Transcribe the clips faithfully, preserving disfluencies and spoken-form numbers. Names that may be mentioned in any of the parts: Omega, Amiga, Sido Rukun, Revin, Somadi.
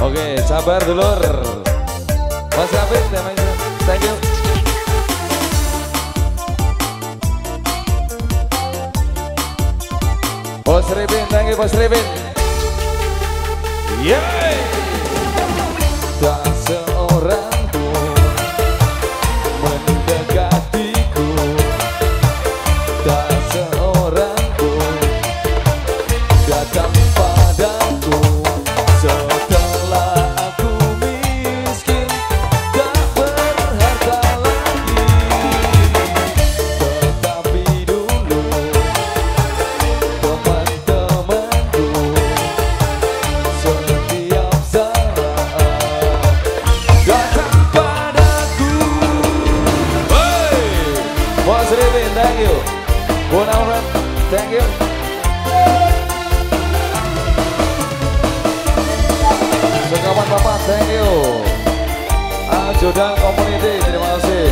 Oke, sabar dulur. Mas Revin, thank you. Bos Revin, thank you Bos Revin. Yeay. Tak seorang Jodang Community, terima kasih.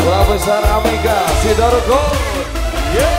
Keluarga besar Amiga, Sido Rukun. Yeah.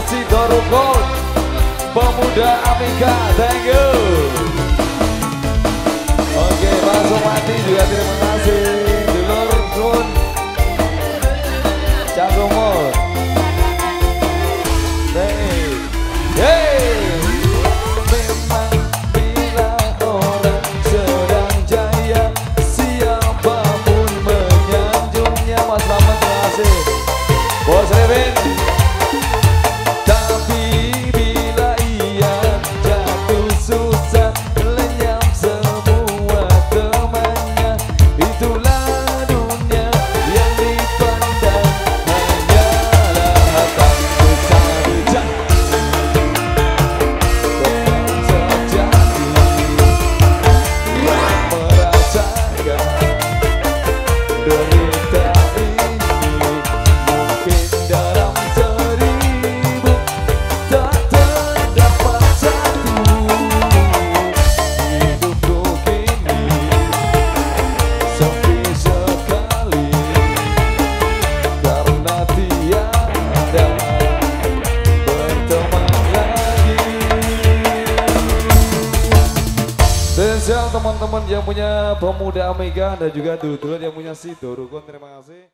Sido Rukun, pemuda Amiga, thank you. Oke, Pak Somadi juga terima kasih. Sido Rukun, Cangkumul. Hey, hey. Teman-teman yang punya pemuda Omega dan juga dulur-dulur yang punya Sido Rukun, terima kasih.